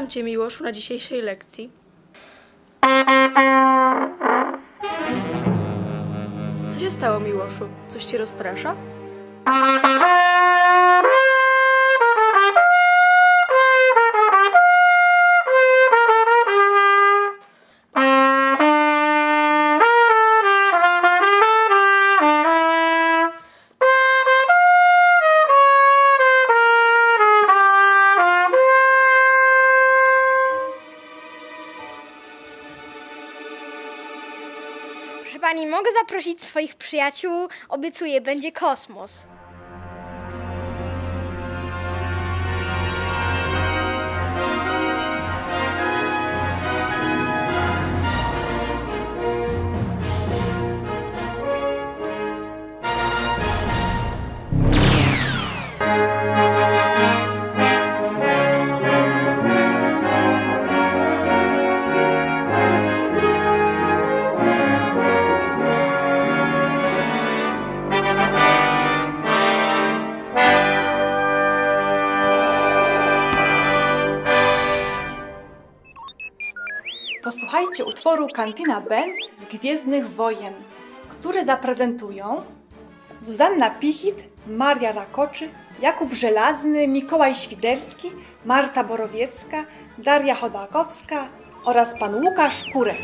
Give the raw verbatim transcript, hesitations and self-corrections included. Witam Cię, Miłoszu, na dzisiejszej lekcji. Co się stało, Miłoszu? Coś Cię rozprasza? Pani, mogę zaprosić swoich przyjaciół? Obiecuję, będzie kosmos. Posłuchajcie utworu Cantina Band z Gwiezdnych Wojen, które zaprezentują Zuzanna Pichit, Maria Rakoczy, Jakub Żelazny, Mikołaj Świderski, Marta Borowiecka, Daria Chodakowska oraz pan Łukasz Kurek.